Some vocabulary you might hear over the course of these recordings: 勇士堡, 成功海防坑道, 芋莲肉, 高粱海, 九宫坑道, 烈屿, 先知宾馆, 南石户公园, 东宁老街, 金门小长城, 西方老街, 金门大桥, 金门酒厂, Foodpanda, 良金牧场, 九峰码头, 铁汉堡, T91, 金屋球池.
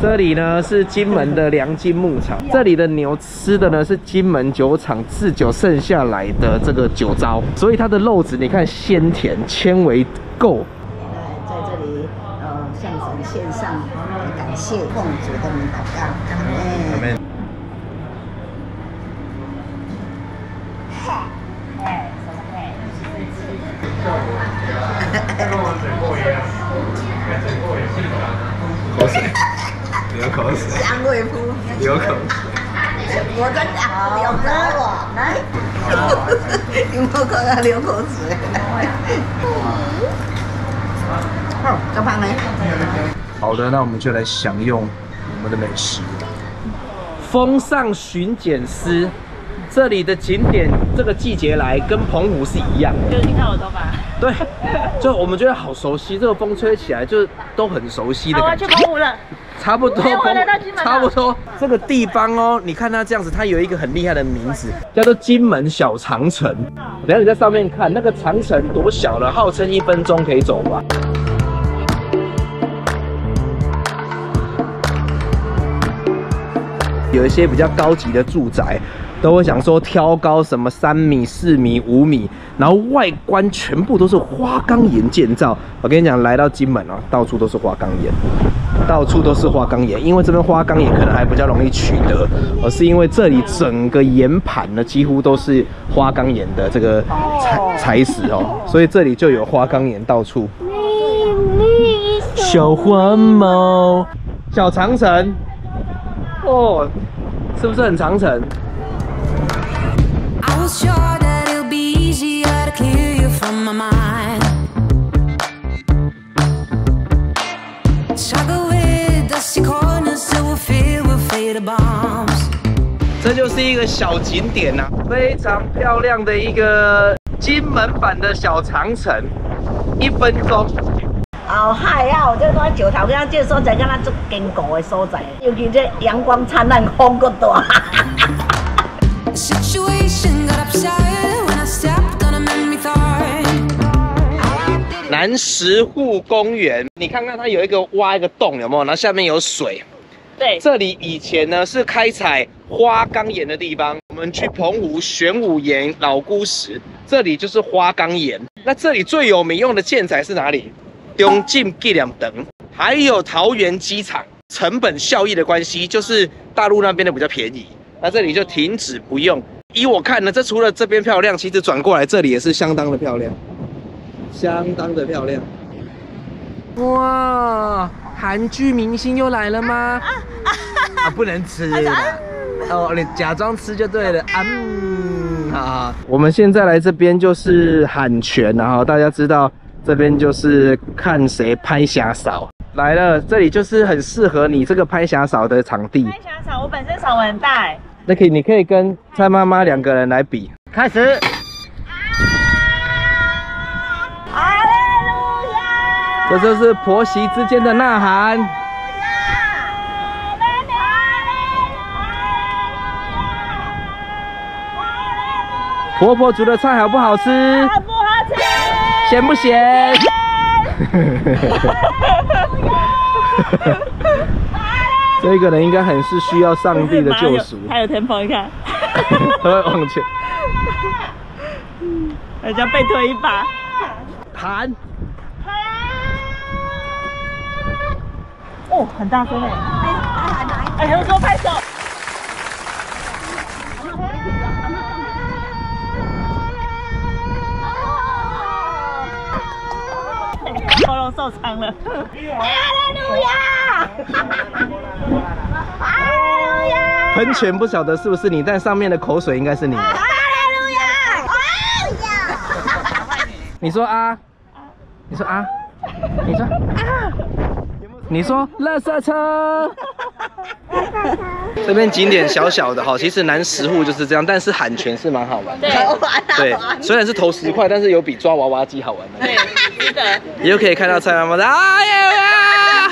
这里呢是金门的良金牧场，这里的牛吃的呢是金门酒厂制酒剩下来的这个酒糟，所以它的肉质你看鲜甜，纤维够。在这里向神献上感谢奉主的名祷告，阿门。口水，流口水。香味扑，流口水。我跟你讲，流口水，来，你不可能流口水。哦，这旁边。好的，那我们就来享用我们的美食。风尚巡检司，这里的景点这个季节来跟澎湖是一样的。就你看我头发。对，就我们觉得好熟悉，这个风吹起来就都很熟悉的感觉。我要去澎湖了，差不多，差不多。这个地方哦，你看它这样子，它有一个很厉害的名字，叫做金门小长城。等下你在上面看那个长城多小了，号称1分钟可以走完。有一些比较高级的住宅，都会想说挑高什么3米、4米、5米，然后外观全部都是花岗岩建造。我跟你讲，来到金门哦，到处都是花岗岩，到处都是花岗岩，因为这边花岗岩可能还比较容易取得，而是因为这里整个岩盘呢几乎都是花岗岩的这个材质哦，所以这里就有花岗岩到处。小花猫，小长城。哦，是不是很长城？这就是一个小景点啊，非常漂亮的一个金门版的小长城，1分钟。哦，嗨啊！我这个石头，跟咱这所在，敢若足坚固的所在，尤其这阳光灿烂，风够大。南石户公园，你看看它有一个挖一个洞，有没有？然后下面有水。对，这里以前呢是开采花岗岩的地方。我们去澎湖玄武岩、老姑石，这里就是花岗岩。那这里最有名用的建材是哪里？中进计量等，还有桃园机场，成本效益的关系，就是大陆那边的比较便宜，那这里就停止不用。依我看呢，这除了这边漂亮，其实转过来这里也是相当的漂亮，相当的漂亮。哇，韩剧明星又来了吗？啊，不能吃啦，哦，你假装吃就对了啊。啊，我们现在来这边就是喊拳，然后大家知道。这边就是看谁拍霞嫂来了，这里就是很适合你这个拍霞嫂的场地。拍霞嫂，我本身嗓门很大哎。那可以，你可以跟蔡妈妈两个人来比。开始。哈利路亚！这就是婆媳之间的呐喊。婆婆煮的菜好不好吃？好不好吃？咸不咸？这个人应该很是需要上帝的救赎。还有天蓬，你看，他会往前，人家被推一把，弹，哦，很大声哎！哎，还有说拍手。喉咙受伤了。哈利路亚！哈利路亚！喷泉不晓得是不是你，但上面的口水应该是你。哈利路亚！哈利路亚！你说啊？你说啊？你说啊？你说垃圾车。这边景点小小的哈，其实南石户就是这样，但是喊拳是蛮好玩的。对，虽然是投10块，但是有比抓娃娃机好玩的。对，是的。你就可以看到蔡妈妈的哎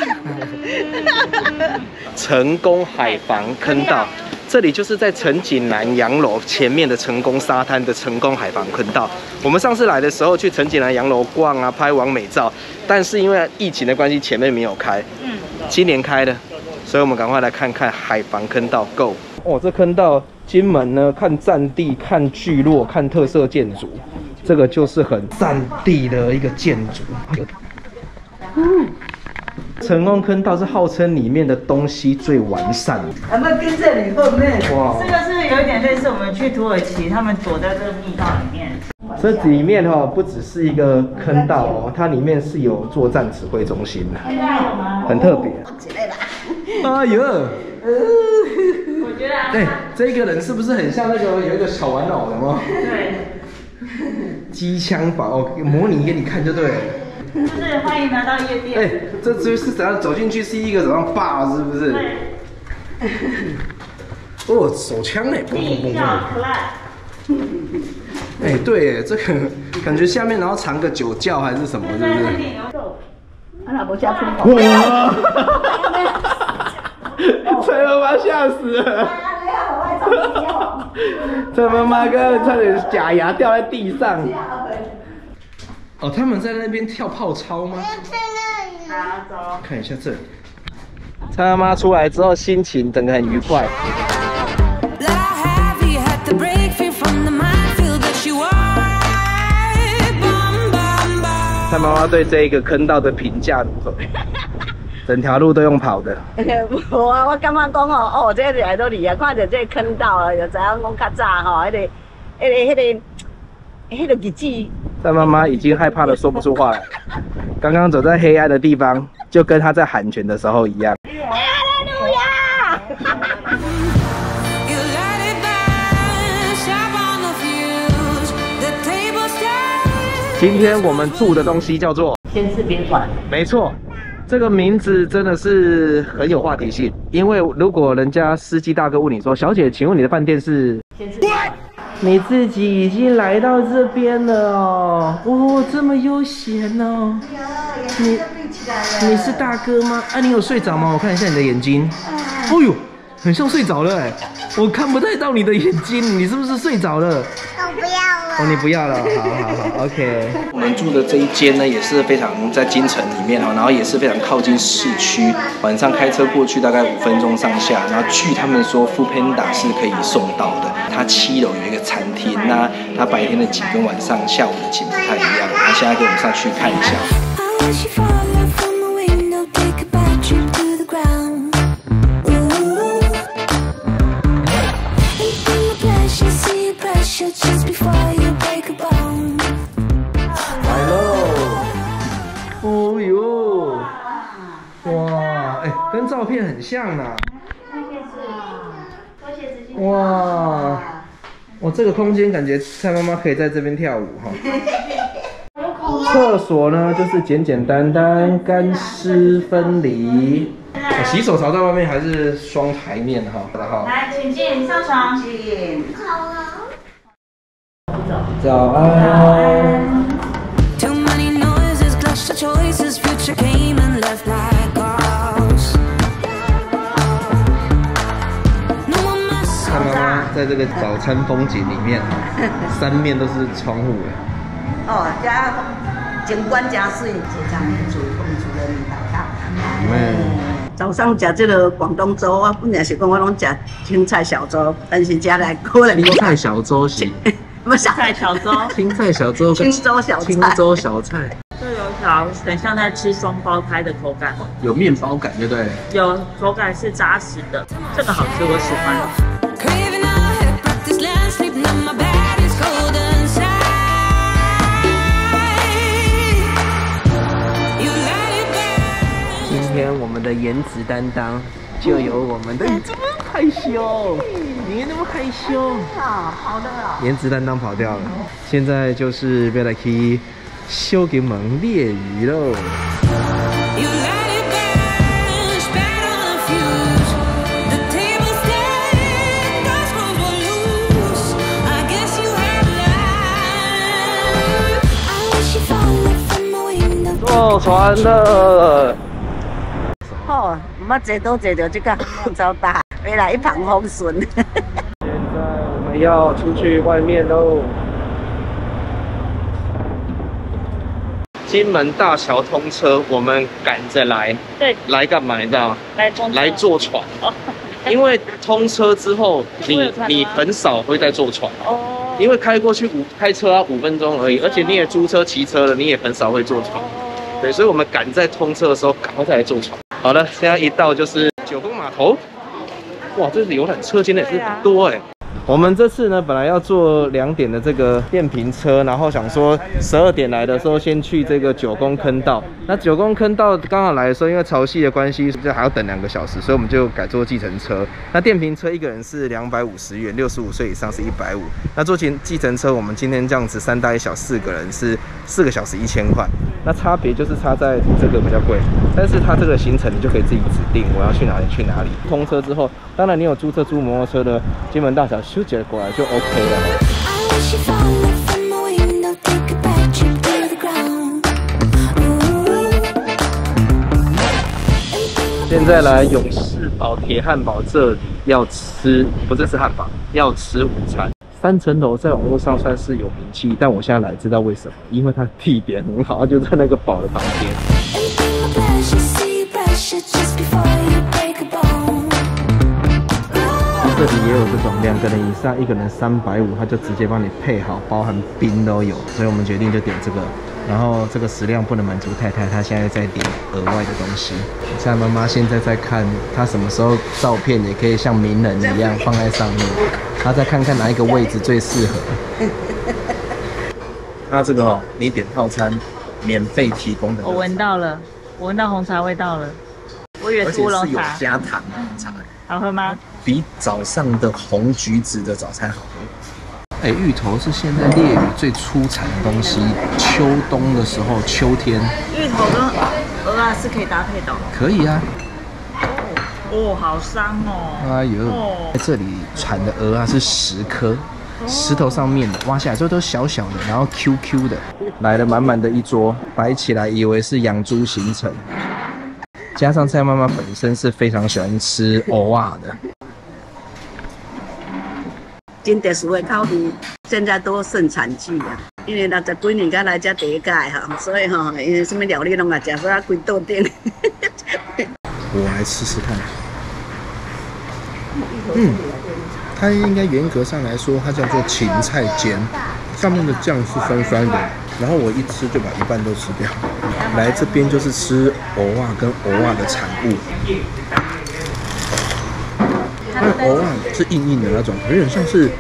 呀，成功海防坑道，这里就是在陈景南洋楼前面的成功沙滩的成功海防坑道。我们上次来的时候去陈景南洋楼逛啊，拍完美照，但是因为疫情的关系，前面没有开，今年开的。所以我们赶快来看看海防坑道 Go。哦，这坑道金门呢，看占地、看聚落、看特色建筑，这个就是很占地的一个建筑。成功坑道是号称里面的东西最完善的。我们跟这里后面，哇，这个是有一点类似我们去土耳其，他们躲在这个密道里面。这里面哈、不只是一个坑道哦，它里面是有作战指挥中心的，很特别。哎呦，我觉得，哎，这个人是不是很像那个有一个小玩偶的吗？对，机枪法哦，模拟给你看就对了。就是欢迎来到夜店。哎、欸，这就是怎样走进去是一个怎样霸是不是？哦，手枪哎，砰砰砰砰！哎、欸，对，这个感觉下面然后藏个酒窖还是什么，是不是？俺老婆吓疯了！哇！蔡妈妈吓死了！蔡妈妈刚刚差点假牙掉在地上。哦，他们在那边跳泡操吗？看一下这里，蔡妈妈出来之后心情整个很愉快。蔡妈妈对这一个坑道的评价如何？整条路都用跑的。无啊，我感觉讲哦，哦，这里来都离啊，看到这個坑道啊，就知影讲较早吼，迄个日子。但妈妈已经害怕的说不出话来。刚刚走在黑暗的地方，就跟她在喊拳的时候一样。哈利路亚！今天我们住的东西叫做先知宾馆。没错，这个名字真的是很有话题性。因为如果人家司机大哥问你说：“小姐，请问你的饭店是？”先知宾馆。你自己已经来到这边了哦，哦，这么悠闲哦。你是大哥吗？啊，你有睡着吗？我看一下你的眼睛。哦呦，很像睡着了哎，我看不太到你的眼睛，你是不是睡着了？我不要了。哦，你不要了，好 ，OK。我们住的这一间呢，也是非常在京城里面哦，然后也是非常靠近市区，晚上开车过去大概5分钟上下，然后据他们说，Foodpanda 是可以送到的。它7楼有一个餐厅，那它白天的景跟晚上下午的景不太一样。那现在跟我们上去看一下。来喽！哦哟，哇，哎、欸，跟照片很像啊。哇，我这个空间感觉蔡妈妈可以在这边跳舞哈。厕所呢，就是简简单单，干湿分离。洗手槽在外面还是双台面哈。好，来，请进，上床，请。早安。在这个早餐风景里面，三面都是窗户哎。哦，加景观加水，一张面煮，公主的面包汤。早上吃这个广东粥，我本来是讲我拢吃青菜小粥，但是加来过来。青菜小粥行。不是菜小粥。青菜小粥。青粥小菜。青粥小菜。这油条很像在吃双胞胎的口感。有面包感，对不对？有口感是扎实的，这个好吃，我喜欢。今天我们的颜值担当就由我们的，你这么害羞，你那么害羞，好的，颜值担当跑掉了，现在就是要来去收金门烈鱼喽。坐船了，好，唔捌坐都坐到这个超大，未来一旁风顺。现在我们要出去外面喽。金门大桥通车，我们赶着来。对，来干嘛？你知道吗？来坐船。哦。因为通车之后，你很少会再坐船。哦。因为开过去开车要5分钟而已，而且你也租车、骑车了，你也很少会坐船。哦。对，所以我们赶在通车的时候，赶快再来坐船。好了，现在一到就是九峰码头。哇，这游览车真的也是不多哎。 我们这次呢，本来要坐2点的这个电瓶车，然后想说12点来的时候先去这个九宫坑道。那九宫坑道刚好来的时候，因为潮汐的关系，就还要等2个小时，所以我们就改坐计程车。那电瓶车一个人是250元，65岁以上是150。那坐计程车，我们今天这样子3大1小4个人是4个小时1000块。那差别就是差在这个比较贵，但是它这个行程你就可以自己指定我要去哪里去哪里。通车之后，当然你有租车租摩托车的，金门大桥。 修剪过来就 OK 了。 现在来勇士堡铁汉堡这里要吃，不是吃汉堡，要吃午餐。三层楼在网络上算是有名气，但我现在来知道为什么，因为它地点很好，它就在那个堡的旁边。 这里也有这种2个人以上，1个人350，他就直接帮你配好，包含冰都有。所以我们决定就点这个，然后这个食量不能满足太太，她现在在点额外的东西。像妈妈现在在看，她什么时候照片也可以像名人一样放在上面，她再看看哪一个位置最适合。那这个哦，你点套餐，免费提供的。我闻到了，我闻到红茶味道了。我以为是乌龙茶，加糖红茶。 好喝吗？比早上的红橘子的早餐好喝。哎，芋头是现在烈屿最出产的东西，秋冬的时候，秋天。芋头跟蚵仔是可以搭配的。可以啊。哦，好香哦。哎呦，在这里产的蚵仔是10颗，石头上面的挖下来之后都小小的，然后 QQ 的，来了满满的一桌，摆起来以为是养猪行程。 加上蔡妈妈本身是非常喜欢吃蚵仔的，真特殊的口味，现在都盛产季啊。因为60几年才来这第一届哈，所以哈，因为什么料理拢也吃，所以规桌顶。我来试试看。嗯，它应该严格上来说，它叫做芹菜煎，上面的酱是酸酸的，然后我一吃就把一半都吃掉。 来这边就是吃蚵仔跟蚵仔的产物，那蚵仔是硬硬的那种，有点像是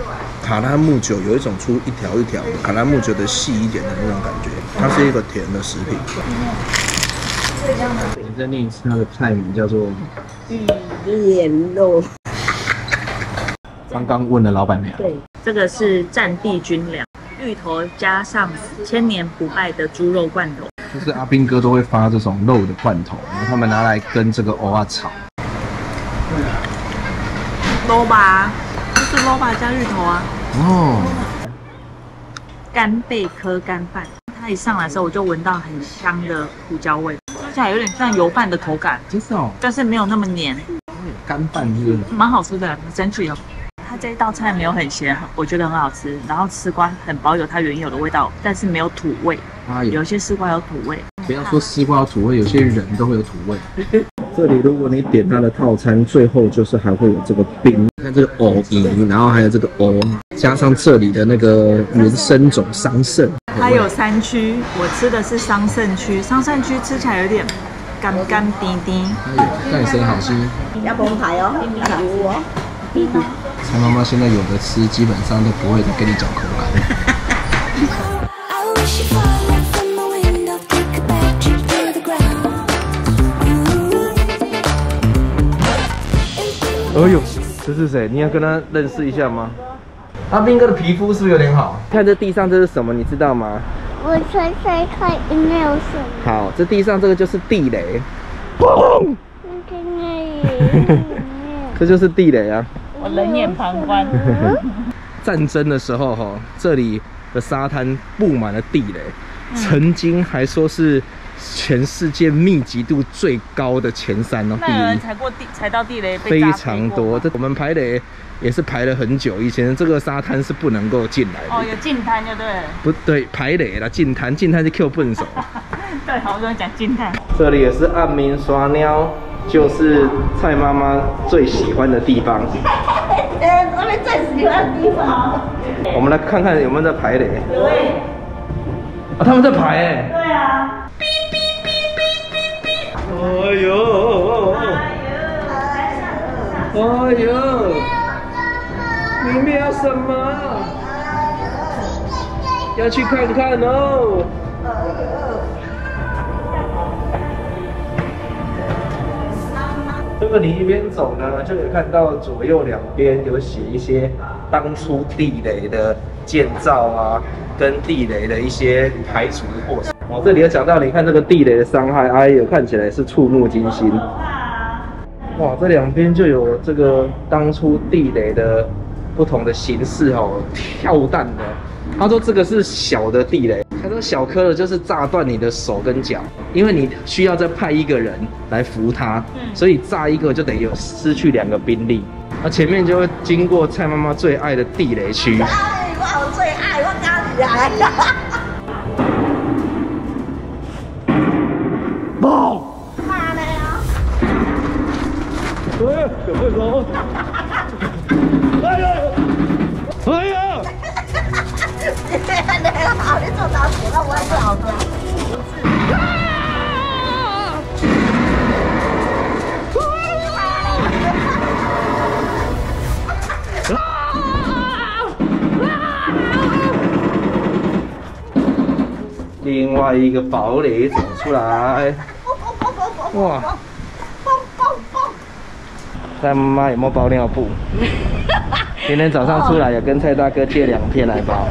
卡拉木酒，有一种出一条一条的卡拉木酒的细一点的那种感觉，它是一个甜的食品。你再念一次它的菜名叫做芋莲肉。刚刚问了老板娘，对，这个是战地军粮，芋头加上千年不败的猪肉罐头。 就是阿兵哥都会发这种肉的罐头，然后他们拿来跟这个蚵仔炒。肉吧，就是肉吧加芋头啊。哦。干贝科干饭，它一上来的时候我就闻到很香的胡椒味，吃起来有点像油饭的口感，真是哦，但是没有那么黏。干饭是蛮好吃的，争取哦。 它这一道菜没有很咸，我觉得很好吃。然后丝瓜很保有它原有的味道，但是没有土味。啊，有些丝瓜有土味。不要说丝瓜有土味，有些人都会有土味。这里如果你点它的套餐，最后就是还会有这个冰，看这个藕泥，然后还有这个藕，加上这里的那个原生种桑葚。它有3区，我吃的是桑葚区，桑葚区吃起来有点干干滴滴。但也是很好吃。要崩牌哦，要五哦。 蔡妈妈现在有的吃，基本上都不会再跟你讲口感。哎呦，这是谁？你要跟他认识一下吗？阿兵哥的皮肤是不是有点好？看这地上这是什么，你知道吗？我猜猜看，应该有什么？好，这地上这个就是地雷。砰！这就是地雷啊！ 我冷眼旁观。战争的时候，哈，这里的沙滩布满了地雷，曾经还说是全世界密集度最高的前3哦。那有人踩到地雷被非常多。这我们排雷也是排了很久，以前这个沙滩是不能够进来的。哦，有进滩就对了。不对，排雷啦，进滩就 Q 笨手。对，好多人讲惊叹。这里也是暗暝刷猫，就是蔡妈妈最喜欢的地方。我们最喜欢的地方。我们来看看有没有在排雷。有哎。啊，他们在排哎。对啊。哔哔哔哔哔。哎呦！哎呦！哎呦！里面有什么？要去看看哦。 这个你一边走呢，就可以看到左右两边有写一些当初地雷的建造啊，跟地雷的一些排除的过程。哦，这里有讲到，你看这个地雷的伤害，哎呦，看起来是触目惊心。哇，这两边就有这个当初地雷的不同的形式哦，跳弹的。他说这个是小的地雷。 他说：“小颗的就是炸断你的手跟脚，因为你需要再派一个人来扶他，所以炸一个就等于失去两个兵力。那前面就会经过蔡妈妈最爱的地雷区。哎，我最爱，我刚起来。爆！妈的呀！哎，有没有？哎呀！哎呀！” 好，你做到死了，我也做好多。另外一个堡垒走出来，哇！蔡妈妈有没有包尿布？今天早上出来也跟蔡大哥借2片来包。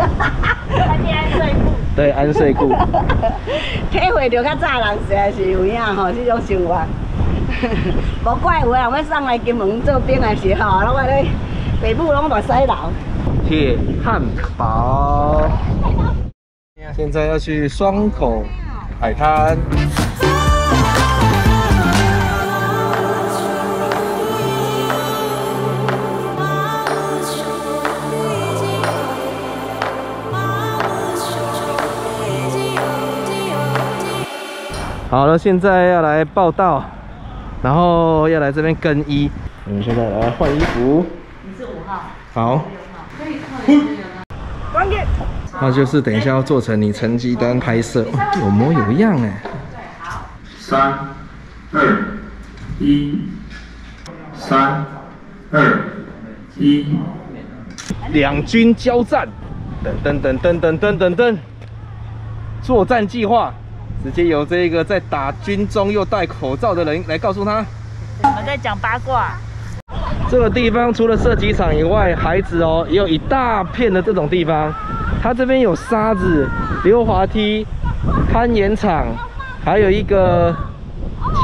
对，安睡裤。体会到较早人实在是有影吼，这种生活。无怪有人要送来金门做兵的时候，拢话咧，爸母拢目屎流。铁汉堡。现在要去双口海滩。 好了，现在要来报到，然后要来这边更衣。我们现在来换衣服。你是5号。好。可以换一下。给。那就是等一下要做成你成绩单拍摄，哦、有模有样哎。对，好。3、2、1。3、2、1。2军交战，噔噔噔噔噔噔噔噔。作战计划。 直接由这个在打军中又戴口罩的人来告诉他，我们在讲八卦。这个地方除了射击场以外，孩子哦也有一大片的这种地方。它这边有沙子、溜滑梯、攀岩场，还有一个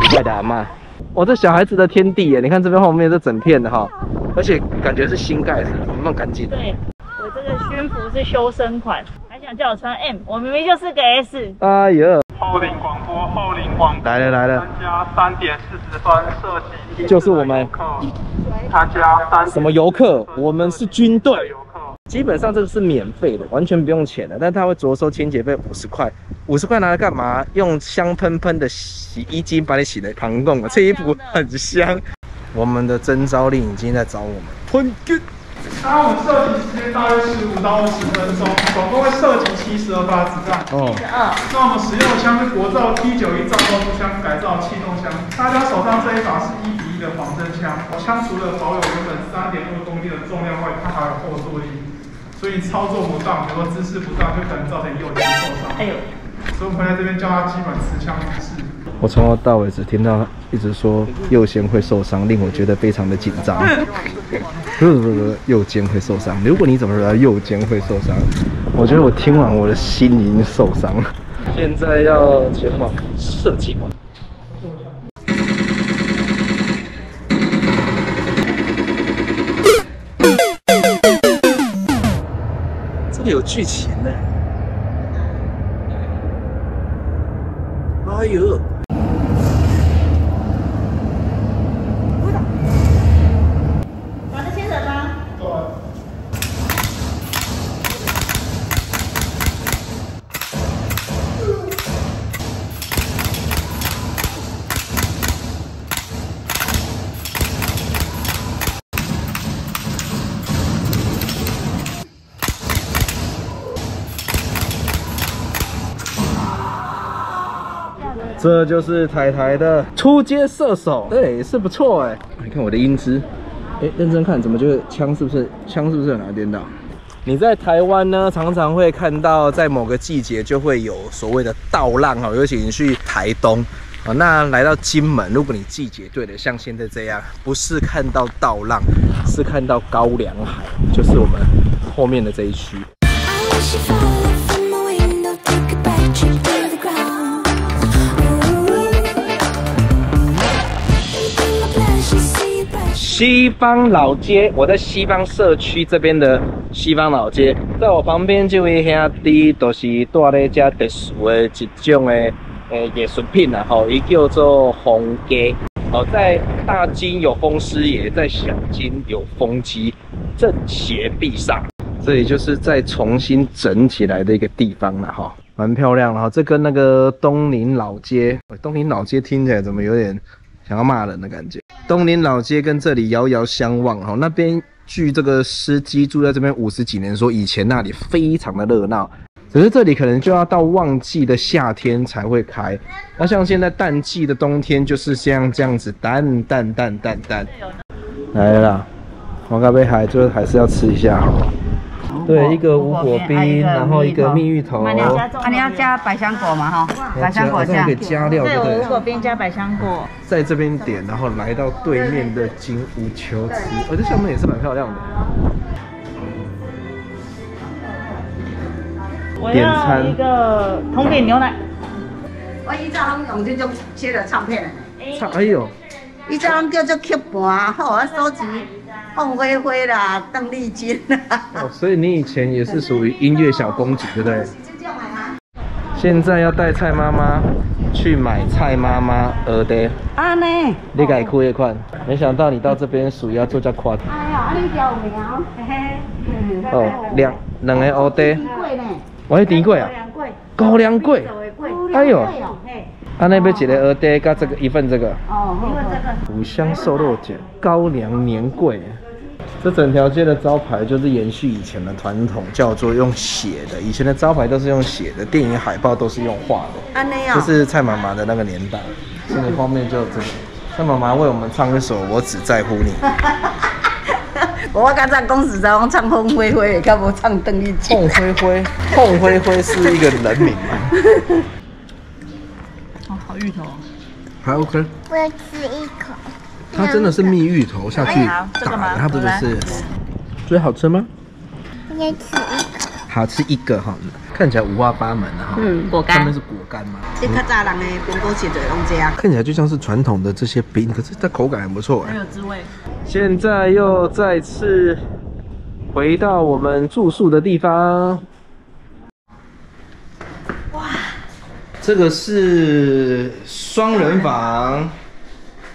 奇怪的阿嬷。哇，这小孩子的天地耶！你看这边后面这整片的哈，而且感觉是新盖的，怎么那么干净？对，我这个军服是修身款，还想叫我穿 M， 我明明就是个 S。哎呦！ 后岭广播，后岭广播来了来了！参加3点40分射击，就是我们参加什么游客？我们是军队游客。基本上这个是免费的，完全不用钱的，但他会着收清洁费50块。50块拿来干嘛？用香喷喷的洗衣精把你洗得蓬蓬的，这衣服很香。我们的征召令已经在找我们。喷军。那我们射击时间大约15到20分钟，总共会射击72发子弹。哦。那我们使用枪是国造 T91造爆步枪改造气动枪。大家手上这一把是1:1的仿真枪，枪除了保有原本3.2公斤的重量外，它还有后坐力，所以操作不当，比如说姿势不当，就可能造成右肩受伤。哎呦！所以我们回来这边教他基本持枪姿势。我从头到尾只听到一直说右肩会受伤，令我觉得非常的紧张。不，右肩会受伤。如果你怎么说右肩会受伤，我觉得我听完我的心已经受伤了。现在要前往射击馆。这个有剧情呢。哎呦！这就是台台的初阶射手，对，是不错哎。你看我的音质，哎，认真看，怎么就是枪是不是很难颠倒？你在台湾呢，常常会看到在某个季节就会有所谓的稻浪哈，尤其你去台东。 啊，那来到金门，如果你季节对的，像现在这样，不是看到稻浪，是看到高粱海，就是我们后面的这一区。西方老街，我在西方社区这边的西方老街，在我旁边这位兄弟，就是住在这特殊的一种的。 也损品啦，吼，一叫做红街，哦，在大金有风师爷，在小金有风机，正邪必上，这里就是再重新整起来的一个地方啦，哈，蛮漂亮的哈。这跟那个东宁老街，东宁老街听起来怎么有点想要骂人的感觉？东宁老街跟这里遥遥相望，哈，那边据这个司机住在这边50几年说，以前那里非常的热闹。 只是这里可能就要到旺季的夏天才会开，那像现在淡季的冬天就是像这样子淡。来啦，黄咖啡还是要吃一下好了。对，一个无果冰，然后一个蜜芋头。啊，你要加百香果嘛哈？百香果酱。加料对不对？无果冰加百香果。在这边点，然后来到对面的金屋球池，这项目也是蛮漂亮的。 我要一个同饼牛奶。我以前拢用这种切的唱片嘞。哎呦！以前拢叫做曲盘，吼，啊，收集凤飞飞啦、邓丽君啦。哦，所以你以前也是属于音乐小公主，对不对？现在要带蔡妈妈去买蔡妈妈蚵嗲。啊呢？你改酷一款，没想到你到这边属于要做这款。哎呀，啊你钓有苗，嘿嘿。哦，两个蚵嗲。 我迄甜粿啊，高粱粿，哎呦，安尼要一个蚵嗲，加这个一份这个，哦，一份这个，五香瘦肉卷，高粱年粿，这整条街的招牌就是延续以前的传统，叫做用写的，以前的招牌都是用写的，电影海报都是用画的，安尼啊，这是蔡妈妈的那个年代，所以后面就这个，蔡妈妈为我们唱一首《我只在乎你》。 我刚才讲实在，我唱凤飞飞，敢无唱邓丽君。凤飞飞是一个人名嘛。哦，好芋头，还 OK。我要吃一口。它真的是蜜芋头下去打的，它不是。觉得好吃吗？我要吃一口。好吃一个哈，看起来五花八门哈。嗯，果干。上面是果干吗？你较早人的苹果切就用这样。看起来就像是传统的这些冰，可是它口感很不错哎，很有滋味。 现在又再次回到我们住宿的地方。哇，这个是双人房，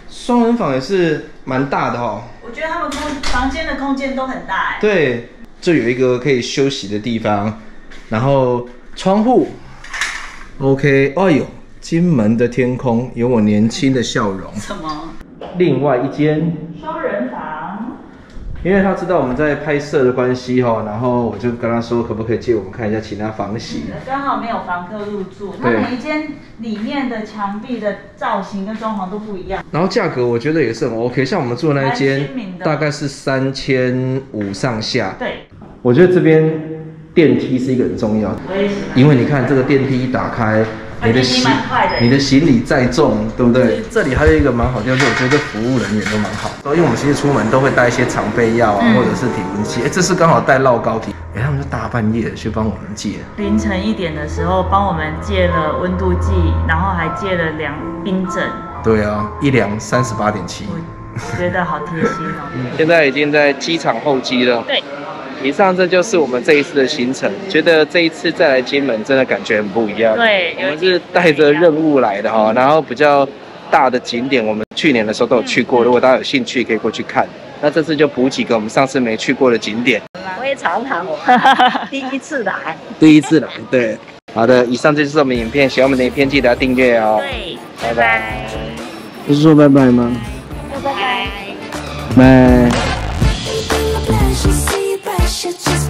双人房也是蛮大的哦。我觉得他们房间的空间都很大哎。对，这有一个可以休息的地方，然后窗户 ，OK， 哎呦，金门的天空有我年轻的笑容。什么？另外一间。 因为他知道我们在拍摄的关系哈，然后我就跟他说，可不可以借我们看一下其他房型？刚好没有房客入住，那每一间里面的墙壁的造型跟装潢都不一样。然后价格我觉得也是很 OK， 像我们住的那一间大概是3500上下。对，我觉得这边电梯是一个很重要的，因为你看这个电梯一打开。 你的行李再重，对不对？这里还有一个蛮好的地方，我觉得服务人员都蛮好。因为我们其实出门都会带一些常备药啊，或者是体温计。哎，这次刚好带烙高体，哎，他们就大半夜去帮我们借。凌晨1点的时候帮我们借了温度计，然后还借了量冰枕。对啊，一量38.7。我觉得好贴心哦。现在已经在机场候机了。对。以上这就是我们这一次的行程，觉得这一次再来金门真的感觉很不一样。对，我们是带着任务来的哈，然后比较大的景点，我们去年的时候都有去过，如果大家有兴趣可以过去看。那这次就补几个我们上次没去过的景点。我也尝尝我，第一次来，对。好的，以上这就是我们影片，喜欢我们的影片记得要订阅哦。对，拜拜。不是说拜拜吗？拜拜。拜。Just